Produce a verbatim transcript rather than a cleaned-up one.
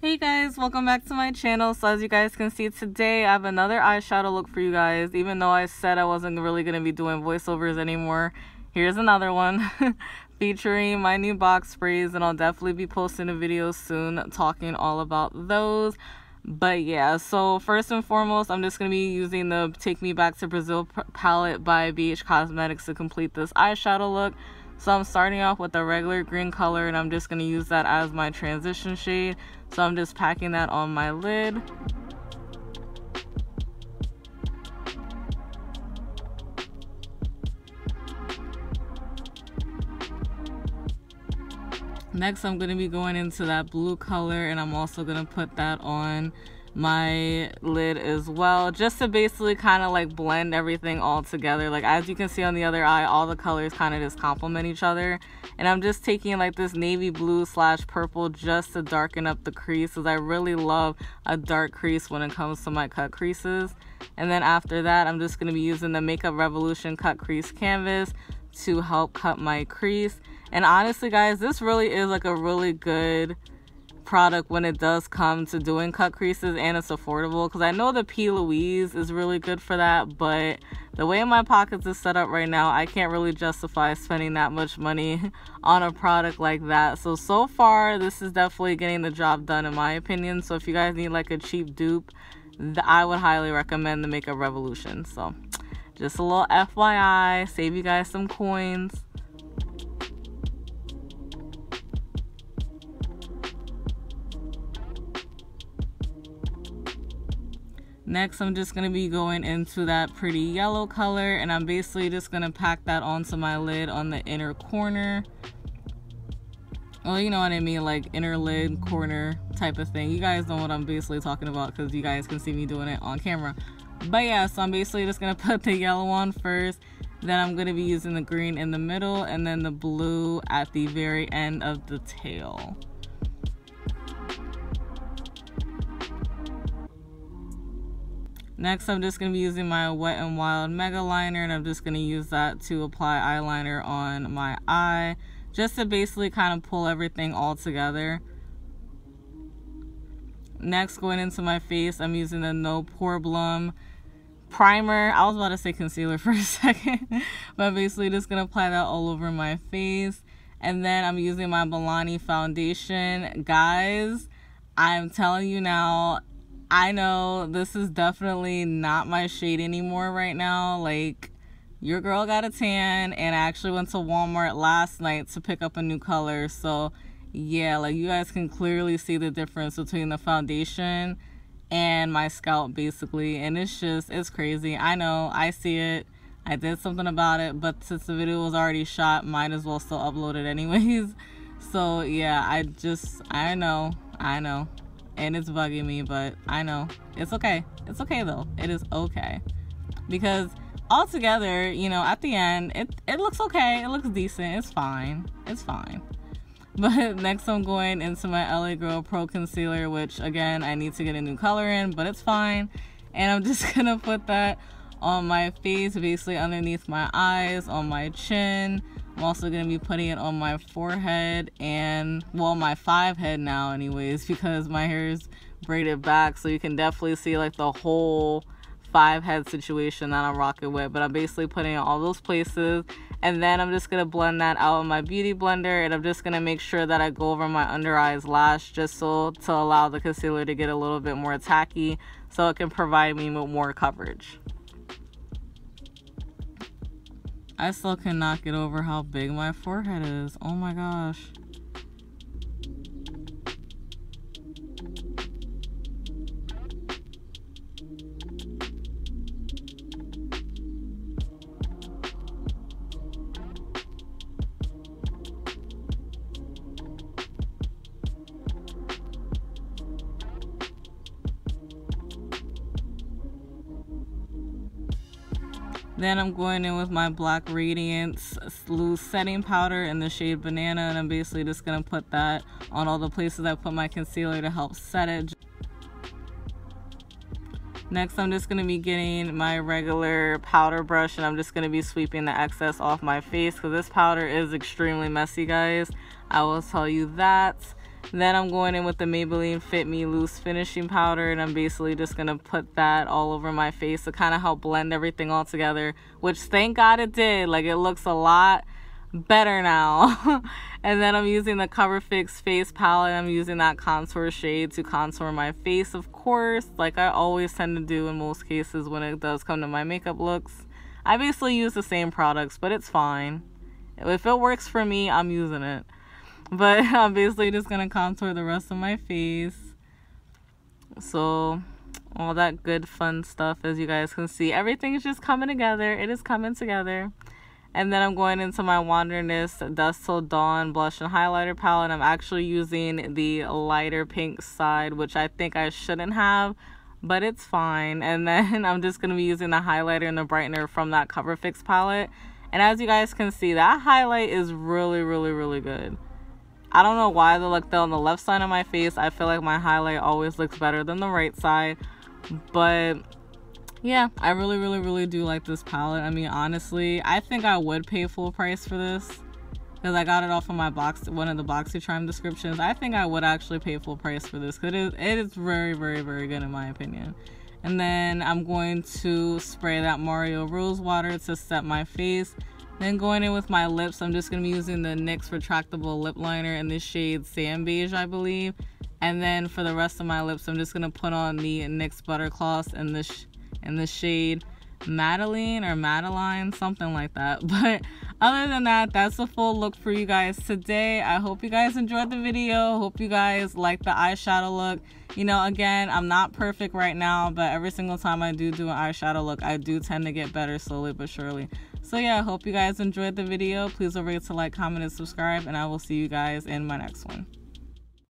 Hey guys, welcome back to my channel. So as you guys can see, today I have another eyeshadow look for you guys. Even though I said I wasn't really going to be doing voiceovers anymore, here's another one featuring my new box sprays, and I'll definitely be posting a video soon talking all about those. But yeah, so first and foremost, I'm just going to be using the Take Me Back to Brazil palette by B H Cosmetics to complete this eyeshadow look. So I'm starting off with a regular green color, and I'm just going to use that as my transition shade. So I'm just packing that on my lid. Next, I'm going to be going into that blue color, and I'm also going to put that on my lid as well, just to basically kind of like blend everything all together. Like as you can see on the other eye, all the colors kind of just complement each other, and I'm just taking like this navy blue slash purple just to darken up the crease, because I really love a dark crease when it comes to my cut creases. And then after that, I'm just going to be using the Makeup Revolution cut crease canvas to help cut my crease. And honestly guys, this really is like a really good product when it does come to doing cut creases, and it's affordable, because I know the P. Louise is really good for that, but the way my pockets is set up right now, I can't really justify spending that much money on a product like that. So so far this is definitely getting the job done in my opinion. So if you guys need like a cheap dupe, I would highly recommend the Makeup Revolution. So just a little F Y I, save you guys some coins. Next, I'm just going to be going into that pretty yellow color, and I'm basically just going to pack that onto my lid on the inner corner. Oh, you know what I mean, like inner lid corner type of thing. You guys know what I'm basically talking about because you guys can see me doing it on camera. But yeah, so I'm basically just going to put the yellow on first, then I'm going to be using the green in the middle, and then the blue at the very end of the tail. Next, I'm just going to be using my Wet n Wild Mega Liner, and I'm just going to use that to apply eyeliner on my eye, just to basically kind of pull everything all together. Next, going into my face, I'm using the No Problem Primer. I was about to say concealer for a second, but I'm basically just going to apply that all over my face. And then I'm using my Milani foundation. Guys, I'm telling you now, I know this is definitely not my shade anymore right now. Like, your girl got a tan, and I actually went to Walmart last night to pick up a new color. So yeah, like you guys can clearly see the difference between the foundation and my scalp basically, and it's just, it's crazy. I know, I see it. I did something about it, but since the video was already shot, might as well still upload it anyways. So yeah, I just, I know, I know. And it's bugging me, but I know it's okay. It's okay though. It is okay, because altogether, you know, at the end, it it looks okay. It looks decent. It's fine. It's fine. But next, I'm going into my L A Girl Pro Concealer, which again, I need to get a new color in, but it's fine. And I'm just gonna put that on my face, basically underneath my eyes, on my chin. I'm also going to be putting it on my forehead and, well, my five head now anyways, because my hair is braided back, so you can definitely see like the whole five head situation that I'm rocking with. But I'm basically putting it all those places, and then I'm just going to blend that out in my beauty blender, and I'm just going to make sure that I go over my under eyes lash just so to allow the concealer to get a little bit more tacky, so it can provide me with more coverage. I still cannot get over how big my forehead is. Oh my gosh. Then I'm going in with my Black Radiance Loose Setting Powder in the shade Banana, and I'm basically just going to put that on all the places I put my concealer to help set it. Next, I'm just going to be getting my regular powder brush, and I'm just going to be sweeping the excess off my face, because this powder is extremely messy, guys. I will tell you that. Then I'm going in with the Maybelline Fit Me Loose Finishing Powder, and I'm basically just going to put that all over my face to kind of help blend everything all together, which thank God it did. Like, it looks a lot better now. And then I'm using the CoverFX Face Palette. I'm using that contour shade to contour my face, of course, like I always tend to do in most cases when it does come to my makeup looks. I basically use the same products, but it's fine. If it works for me, I'm using it. But I'm basically just going to contour the rest of my face. So all that good fun stuff, as you guys can see. Everything is just coming together. It is coming together. And then I'm going into my Wanderness Dust Till Dawn Blush and Highlighter Palette. I'm actually using the lighter pink side, which I think I shouldn't have, but it's fine. And then I'm just going to be using the highlighter and the brightener from that CoverFX palette. And as you guys can see, that highlight is really, really, really good. I don't know why, the look though, on the left side of my face, I feel like my highlight always looks better than the right side. But yeah, I really, really, really do like this palette. I mean, honestly, I think I would pay full price for this, because I got it off of my box, one of the BoxyCharm descriptions. I think I would actually pay full price for this, because it is, it is very, very, very good in my opinion. And then I'm going to spray that Mario Rose Water to set my face. Then going in with my lips, I'm just going to be using the NYX Retractable Lip Liner in the shade Sand Beige, I believe. And then for the rest of my lips, I'm just going to put on the NYX Butter Gloss in the, sh in the shade Madeline or Madeline, something like that. But other than that, that's the full look for you guys today. I hope you guys enjoyed the video. Hope you guys like the eyeshadow look. You know, again, I'm not perfect right now, but every single time I do do an eyeshadow look, I do tend to get better slowly but surely. So yeah, I hope you guys enjoyed the video. Please don't forget to like, comment, and subscribe, and I will see you guys in my next one.